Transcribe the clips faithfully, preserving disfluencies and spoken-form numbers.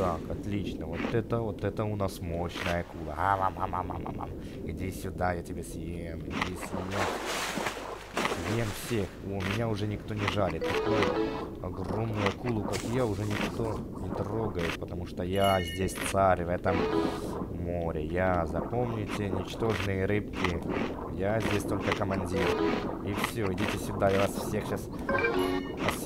Так, отлично. Вот это, вот это у нас мощная акула. А, мам, мам, мам, мам. Иди сюда, я тебя съем. Иди съем. Съем всех. О, меня уже никто не жарит. Такую огромную акулу, как я, уже никто не трогает, потому что я здесь царь в этом море. Я, запомните, ничтожные рыбки. Я здесь только командир. И все, идите сюда, я вас всех сейчас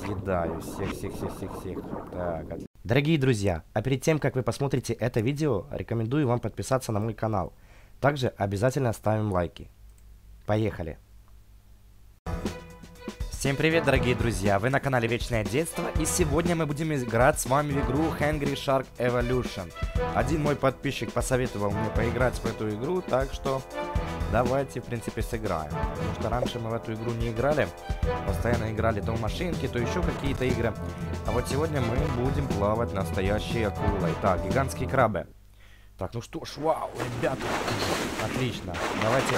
съедаю. Всех, всех, всех, всех, всех. Так, отлично. Дорогие друзья, а перед тем, как вы посмотрите это видео, рекомендую вам подписаться на мой канал. Также обязательно ставим лайки. Поехали! Всем привет, дорогие друзья! Вы на канале Вечное детство, и сегодня мы будем играть с вами в игру Hungry Shark Evolution. Один мой подписчик посоветовал мне поиграть в эту игру, так что давайте, в принципе, сыграем. Потому что раньше мы в эту игру не играли, постоянно играли то в машинки, то еще какие-то игры. А вот сегодня мы будем плавать настоящей акулой. Так, гигантские крабы. Так, ну что ж, вау, ребята, отлично. Давайте,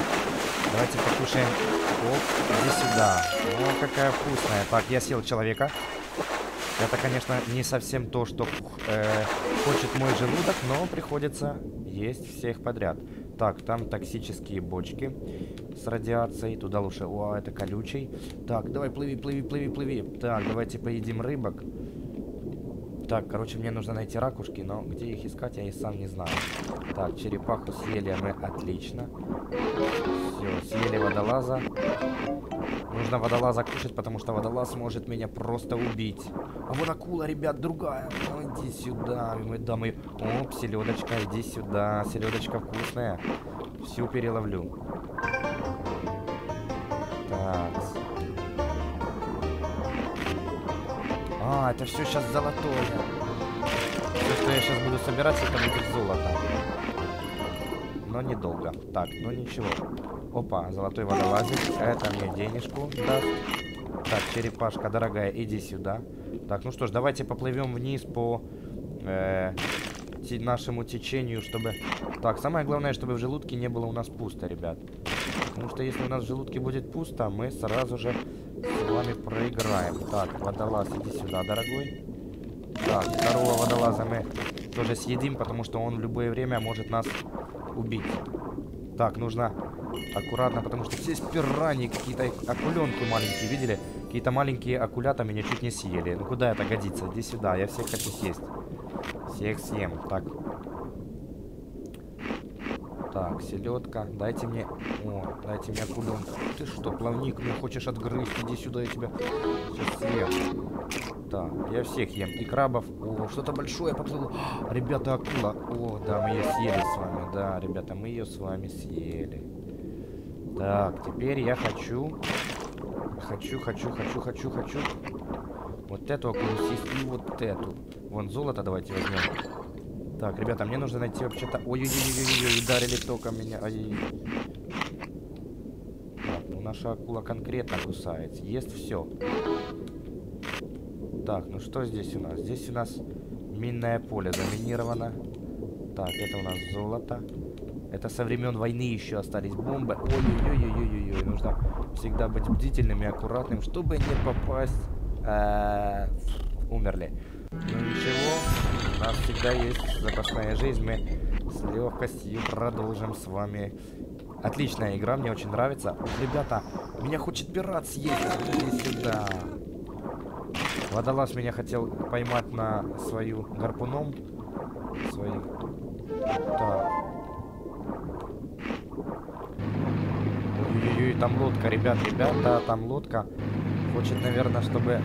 давайте покушаем. Оп, иди сюда. О, какая вкусная. Так, я съел человека. Это, конечно, не совсем то, что э, хочет мой желудок, но приходится есть всех подряд. Так, там токсические бочки с радиацией. Туда лучше... О, это колючий. Так, давай, плыви, плыви, плыви, плыви. Так, давайте поедим рыбок. Так, короче, мне нужно найти ракушки, но где их искать, я и сам не знаю. Так, черепаху съели мы, отлично. Все, съели водолаза. Нужно водолаза кушать, потому что водолаз может меня просто убить. А вот акула, ребят, другая. Ну, иди сюда. Мы, да, мы... Оп, селедочка, иди сюда. Селедочка вкусная. Всю переловлю. Так. А, это все сейчас золотое. Все, что я сейчас буду собирать, это будет золото. Но недолго. Так, ну ничего. Опа, золотой водолазик. Это мне денежку даст. Так, черепашка, дорогая, иди сюда. Так, ну что ж, давайте поплывем вниз по э, нашему течению, чтобы... Так, самое главное, чтобы в желудке не было у нас пусто, ребят. Потому что если у нас в желудке будет пусто, мы сразу же с вами проиграем. Так, водолаз, иди сюда, дорогой. Так, второго водолаза мы тоже съедим, потому что он в любое время может нас убить. Так, нужно аккуратно, потому что здесь пираньи, какие-то акуленки маленькие, видели? Какие-то маленькие акулята меня чуть не съели. Ну куда это годится? Иди сюда, я всех хочу съесть. Всех съем. Так. Так, селедка. Дайте мне... О, дайте мне акуленку. Ты что, плавник, мне хочешь отгрызть? Иди сюда, я тебя сейчас съем. Так, я всех ем. И крабов. О, что-то большое поплыло. Ребята, акула. О, да, мы ее съели с вами. Да, ребята, мы ее с вами съели. Так, теперь я хочу... Хочу, хочу, хочу, хочу, хочу. Вот эту акулу съесть и вот эту. Вон золото давайте возьмем. Так, ребята, мне нужно найти вообще-то... Ой-ой-ой-ой-ой, ударили током меня. Ой-ой-ой. Так, ну наша акула конкретно кусается. Ест все. Так, ну что здесь у нас? Здесь у нас минное поле заминировано. Так, это у нас золото. Это со времен войны еще остались бомбы. Ой-ой-ой-ой-ой-ой. Нужно всегда быть бдительным и аккуратным, чтобы не попасть. Э-э- умерли. Ну ничего, у нас всегда есть запасная жизнь. Мы с легкостью продолжим с вами. Отличная игра, мне очень нравится. Ребята, меня хочет пират съесть. Иди сюда. Водолаз меня хотел поймать на свою гарпуном. Своим. Так. Ой-ой-ой, там лодка, ребят, ребята, там лодка. Хочет, наверное, чтобы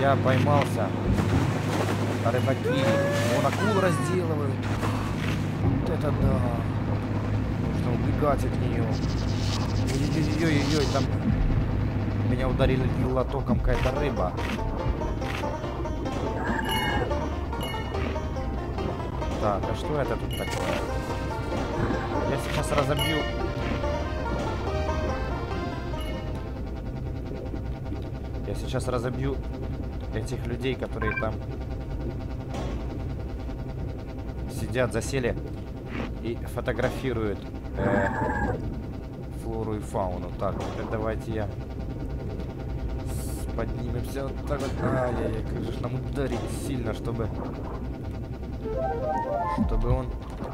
я поймался. Рыбаки. Вон акул разделывают. Вот это да. Нужно убегать от нее. Ой-ой-ой-ой-ой, там... Меня ударили лотоком какая-то рыба. Так, а что это тут такое? Я сейчас разобью. Я сейчас разобью этих людей, которые там сидят, засели и фотографируют э, флору и фауну. Так, теперь давайте я поднимемся. Так вот, ай-яй-яй, как же нам ударить сильно, чтобы... чтобы он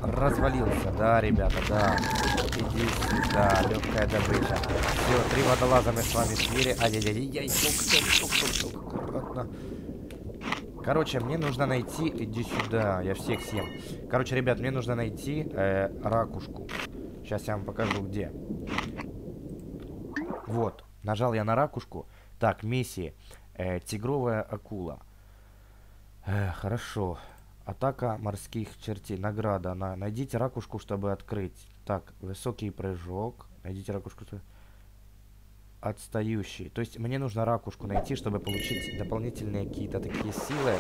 развалился. Да, ребята, да. Иди сюда, легкая добыча. Все, три водолаза мы с вами съели. Ай-яй-яй-яй, тук-тук-тук-тук-тук. Аккуратно. Короче, мне нужно найти... Иди сюда, я всех съем. Короче, ребят, мне нужно найти э, ракушку. Сейчас я вам покажу, где. Вот, нажал я на ракушку. Так, миссии. Э, тигровая акула. Э, хорошо. Атака морских чертей. Награда. На... Найдите ракушку, чтобы открыть. Так, высокий прыжок. Найдите ракушку, чтобы... Отстающий. То есть мне нужно ракушку найти, чтобы получить дополнительные какие-то такие силы.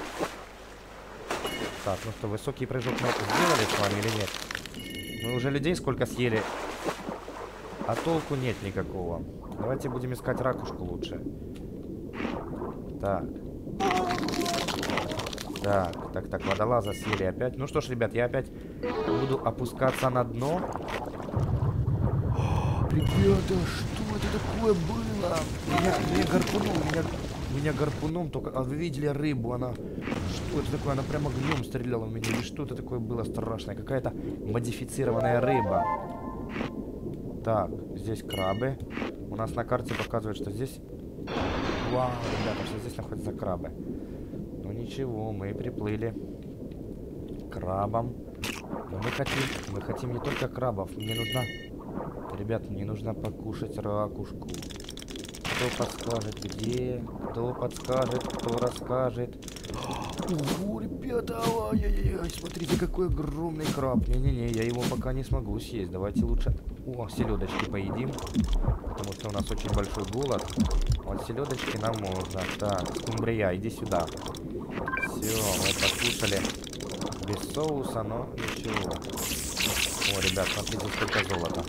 Так, ну что, высокий прыжок мы сделали с вами или нет? Мы уже людей сколько съели, а толку нет никакого. Давайте будем искать ракушку лучше. Так. Так, так, так, водолаза съели опять. Ну что ж, ребят, я опять буду опускаться на дно. Ребята, что? Это такое было. Меня, меня гарпуном, меня, меня гарпуном только. А вы видели рыбу? Она. Что это такое? Она прямо огнем стреляла в меня. Или что-то такое было страшное. Какая-то модифицированная рыба. Так, здесь крабы. У нас на карте показывают, что здесь. Вау, ребята, что здесь находятся крабы. Ну ничего, мы приплыли к крабам. Но мы хотим. Мы хотим не только крабов. Мне нужна. Ребят, мне нужно покушать ракушку. Кто подскажет, где? Кто подскажет, кто расскажет? О, ребята, ай-яй-яй, смотрите, какой огромный краб. Не-не-не, я его пока не смогу съесть. Давайте лучше... О, селедочки поедим. Потому что у нас очень большой голод. Вот селедочки нам можно. Так, скумбрия, иди сюда. Все, мы покушали. Без соуса, но ничего. О, ребят, смотрите, сколько золота.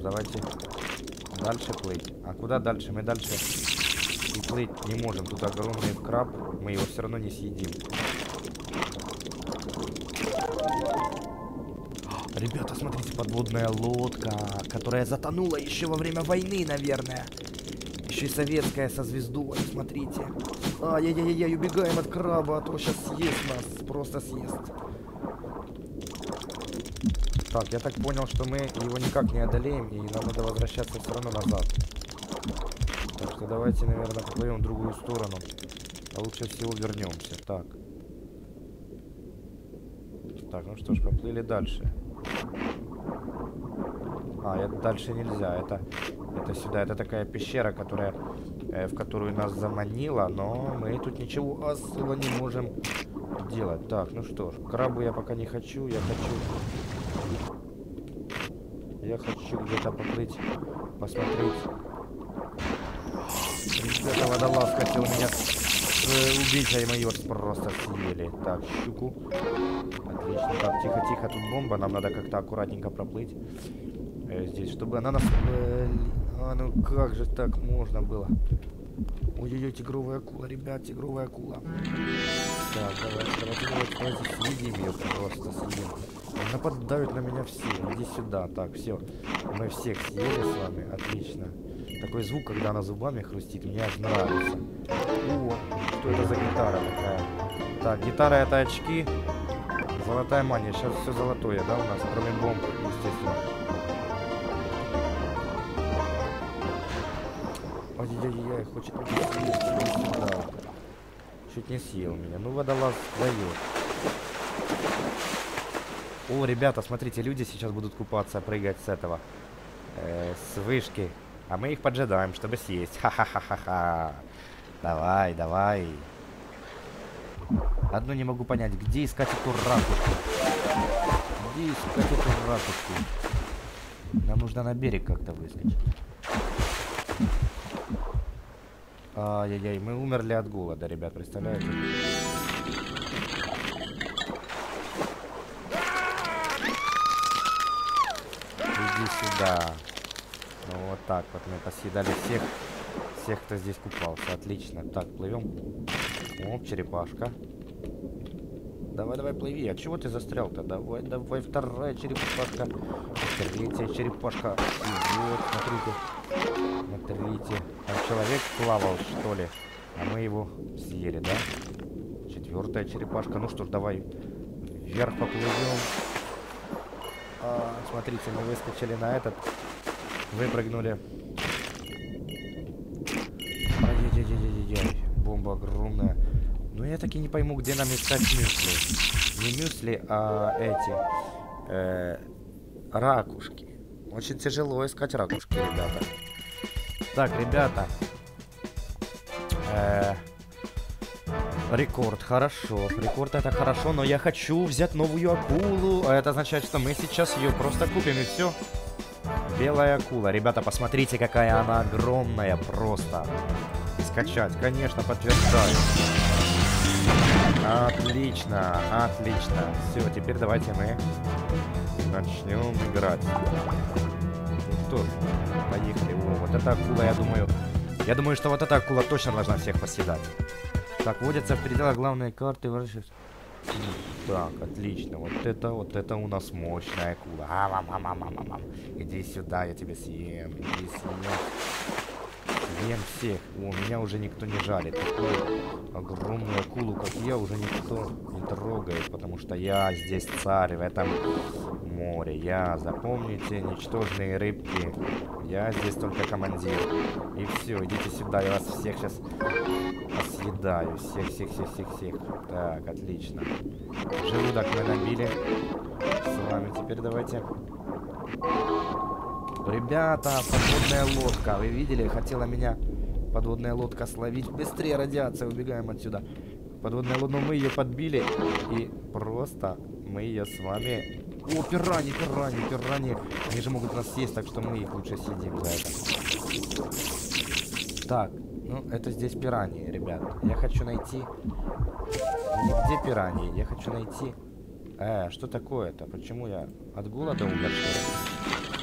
Давайте дальше плыть. А куда дальше? Мы дальше и плыть не можем. Тут огромный краб. Мы его все равно не съедим. Ребята, смотрите, подводная лодка, которая затонула еще во время войны, наверное. Еще и советская со звездой, смотрите. Ай-яй-яй-яй, убегаем от краба, а то сейчас съест нас. Просто съест. Так, я так понял, что мы его никак не одолеем, и нам надо возвращаться все равно назад. Так что давайте, наверное, поплывем в другую сторону. А лучше всего вернемся. Так. Так, ну что ж, поплыли дальше. А, это дальше нельзя. Это, это сюда. Это такая пещера, которая, э, в которую нас заманила, но мы тут ничего особо не можем делать. Так, ну что ж, крабу я пока не хочу, я хочу... Я хочу где-то поплыть, посмотреть. Ребята, водолаз хотел меня убить, а его просто съели. Так, щуку. Отлично. Так, тихо-тихо, тут бомба. Нам надо как-то аккуратненько проплыть. Э, здесь, чтобы она нас... Э, а, ну как же так можно было? Ой-ой-ой, тигровая акула, ребят, тигровая акула. Так, давайте, давайте, давайте съедим ее, просто съедим. Нападают на меня все. Иди сюда. Так, все. Мы всех съели с вами. Отлично. Такой звук, когда она зубами хрустит, мне аж нравится. О, что это за гитара такая? Так, гитара — это очки. Золотая мания. Сейчас все золотое, да, у нас? Кроме бомб, естественно. Ой-ой-ой, хочет меня съесть. Да. Чуть не съел меня. Ну, водолаз дает. О, ребята, смотрите, люди сейчас будут купаться, прыгать с этого, э, с вышки. А мы их поджидаем, чтобы съесть. Ха-ха-ха-ха-ха. Давай, давай. Одно не могу понять, где искать эту ракушку? Где искать эту ракушку? Нам нужно на берег как-то выскочить. Ай-яй-яй, мы умерли от голода, ребят, представляете? Да, ну, вот так вот мы посъедали всех, всех, кто здесь купался. Отлично. Так, плывем. О, черепашка. Давай, давай, плыви. А чего ты застрял-то? Давай, давай, вторая черепашка. Третья черепашка. И вот, смотрите. Смотрите. Там человек плавал, что ли? А мы его съели, да? Четвертая черепашка. Ну что ж, давай вверх поплывем. А, смотрите, мы выскочили на этот. Выпрыгнули. Бомба огромная. Но я таки не пойму, где нам искать мюсли. Не мюсли, а эти. Э, ракушки. Очень тяжело искать ракушки, ребята. Так, ребята. Э, рекорд, хорошо. Рекорд это хорошо, но я хочу взять новую акулу. А это означает, что мы сейчас ее просто купим и все. Белая акула. Ребята, посмотрите, какая она огромная просто. Скачать, конечно, подтверждаю. Отлично, отлично. Все, теперь давайте мы начнем играть. Ну что ж, поехали. О, вот эта акула, я думаю... Я думаю, что вот эта акула точно должна всех поседать. Так, водятся в пределах главной карты. Так, отлично. Вот это, вот это у нас мощная акула. А, мам, мам, мам, мам. Иди сюда, я тебя съем. Иди сюда. Съем всех. О, меня уже никто не жалит. Такую огромную акулу, как я, уже никто не трогает, потому что я здесь царь в этом море. Я, запомните, ничтожные рыбки. Я здесь только командир. И все, идите сюда, я вас всех сейчас... съедаю. Всех, всех, всех, всех, всех. Так, отлично. Желудок мы набили. С вами теперь давайте. Ребята, подводная лодка. Вы видели? Хотела меня подводная лодка словить. Быстрее, радиация, убегаем отсюда. Подводная лодка, мы ее подбили. И просто мы ее с вами... О, пирани, пирани, пирани. Они же могут нас съесть, так что мы их лучше съедим за это. Так. Ну, это здесь пираньи, ребят. Я хочу найти... Где пираньи? Я хочу найти... Э, что такое-то? Почему я от голода умер?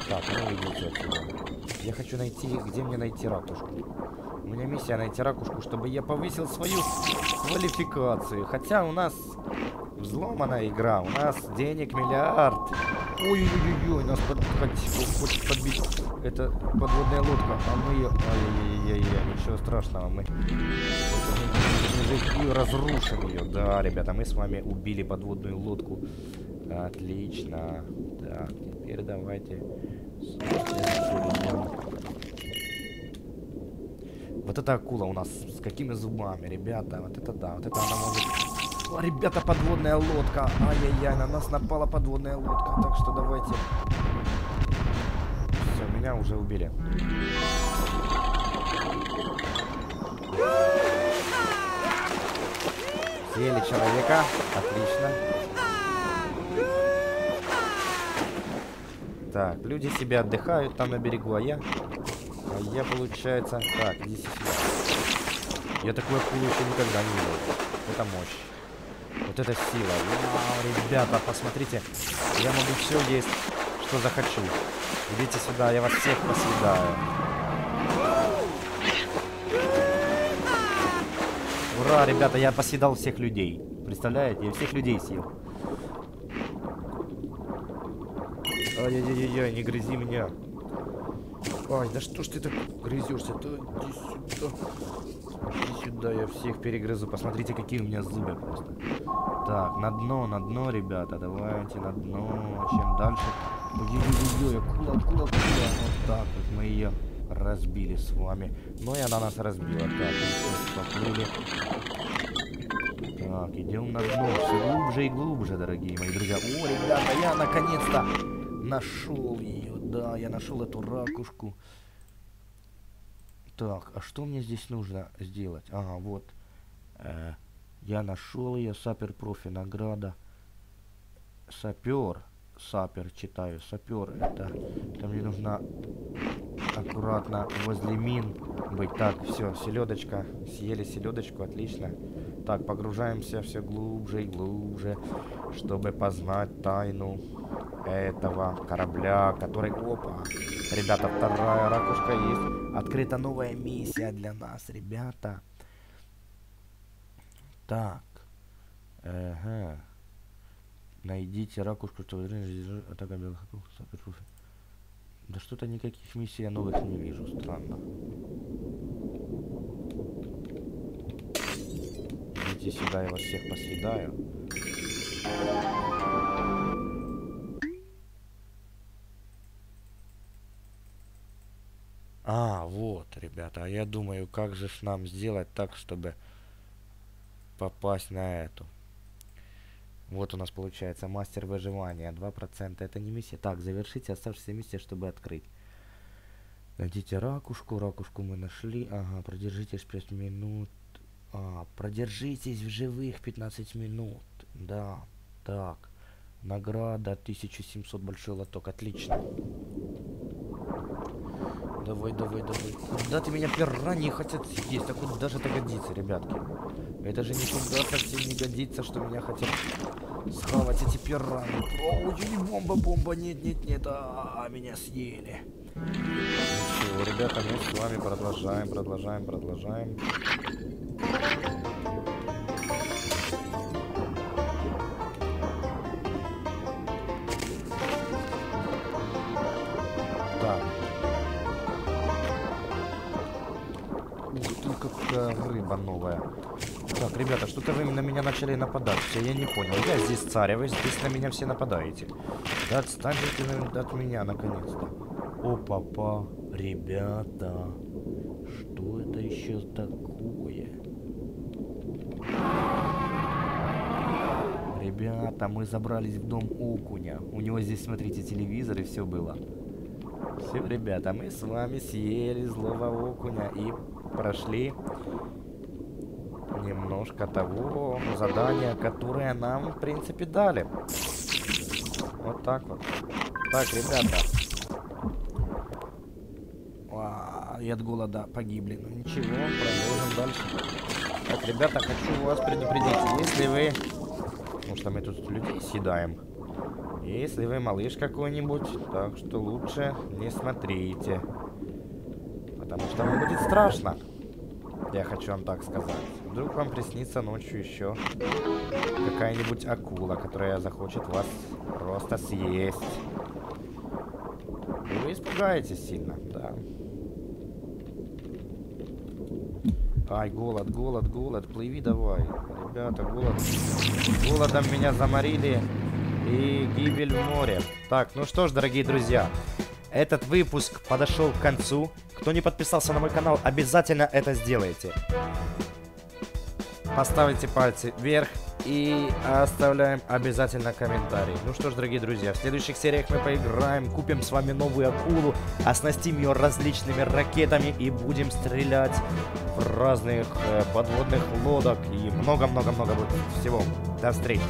Так, ну идите отсюда. Я хочу найти... Где мне найти ракушку? У меня миссия найти ракушку, чтобы я повысил свою квалификацию. Хотя у нас взломана игра. У нас денег миллиард. Ой-ой-ой-ой, нас под... хочет подбить. Это подводная лодка. А мы ее... Ай-яй-яй-яй, ничего страшного. Мы и разрушим ее. Да, ребята, мы с вами убили подводную лодку. Отлично. Так, теперь давайте... Вот эта акула у нас с какими зубами, ребята. Вот это да, вот это она может... О, ребята, подводная лодка. Ай-яй-яй, на нас напала подводная лодка. Так что давайте. Все, меня уже убили. Съели человека. Отлично. Так, люди себе отдыхают там на берегу, а я... А я, получается... Так, иди сюда. Я такую акулу еще никогда не видел. Это мощь. Вот это сила. Вау, ребята, посмотрите. Я могу все есть, что захочу. Идите сюда, я вас всех посъедаю. Ура, ребята, я посъедал всех людей. Представляете? Я всех людей съел. Ай-яй-яй-яй, не грызи меня. Ай, да что ж ты так грызешься? Да иди сюда. Иди сюда, я всех перегрызу. Посмотрите, какие у меня зубы просто. Так, на дно, на дно, ребята. Давайте на дно. Чем дальше... Ой-ой-ой, акула, акула, акула. Вот так вот мы ее разбили с вами. Ну и она нас разбила. Так, поплыли. Так, идем на дно. Все глубже и глубже, дорогие мои друзья. О, ребята, я наконец-то нашел ее. Да, я нашел эту ракушку. Так, а что мне здесь нужно сделать? Ага, вот. Э, я нашел ее. Сапер профи награда. Сапер. Сапер читаю. Сапер. Это, это мне нужно аккуратно возле мин быть. Так, все, селедочка. Съели селедочку, отлично. Так, погружаемся все глубже и глубже, чтобы познать тайну этого корабля, который... Опа! Ребята, вторая ракушка есть. Открыта новая миссия для нас, ребята. Так. Ага. Найдите ракушку, что... Да что-то никаких миссий я новых не вижу, странно. Идите сюда, я вас всех посъедаю. А, вот, ребята, а я думаю, как же ж нам сделать так, чтобы попасть на эту. Вот у нас получается мастер выживания, два процента, это не миссия. Так, завершите оставшиеся миссии, чтобы открыть. Найдите ракушку, ракушку мы нашли. Ага, продержитесь пять минут. А, продержитесь в живых пятнадцать минут. Да, так. Награда тысяча семьсот, большой лоток, отлично. Давай, давай, давай. Куда ты меня, пираньи хотят съесть? А куда же это годится, ребятки? Это же никуда совсем не годится, что меня хотят схавать эти пираньи. О, бомба, бомба, нет, нет, нет, а, меня съели. Все, ребята, мы с вами продолжаем, продолжаем, продолжаем. Рыба новая. Так, ребята, что-то вы на меня начали нападать. Все, я не понял. Я здесь царь, вы здесь на меня все нападаете. Да отстаньте от меня, наконец-то. Опа-па. Ребята. Что это еще такое? Ребята, мы забрались в дом окуня. У него здесь, смотрите, телевизор и все было. Все, ребята, мы с вами съели злого окуня и прошли немножко того задания, которое нам, в принципе, дали. Вот так вот. Так, ребята. А, и от голода погибли. Ну ничего, продолжим дальше. Так, ребята, хочу вас предупредить. Если вы... Потому что мы тут людей съедаем. Если вы малыш какой-нибудь, так что лучше не смотрите. Потому что вам будет страшно. Я хочу вам так сказать. Вдруг вам приснится ночью еще какая-нибудь акула, которая захочет вас просто съесть. И вы испугаетесь сильно, да. Ай, голод, голод, голод. Плыви давай. Ребята, голод. Голодом меня заморили. И гибель в море. Так, ну что ж, дорогие друзья. Этот выпуск подошел к концу. Кто не подписался на мой канал, обязательно это сделайте. Поставите пальцы вверх и оставляем обязательно комментарий. Ну что ж, дорогие друзья, в следующих сериях мы поиграем, купим с вами новую акулу, оснастим ее различными ракетами и будем стрелять в разных э, подводных лодок и много-много-много всего. До встречи!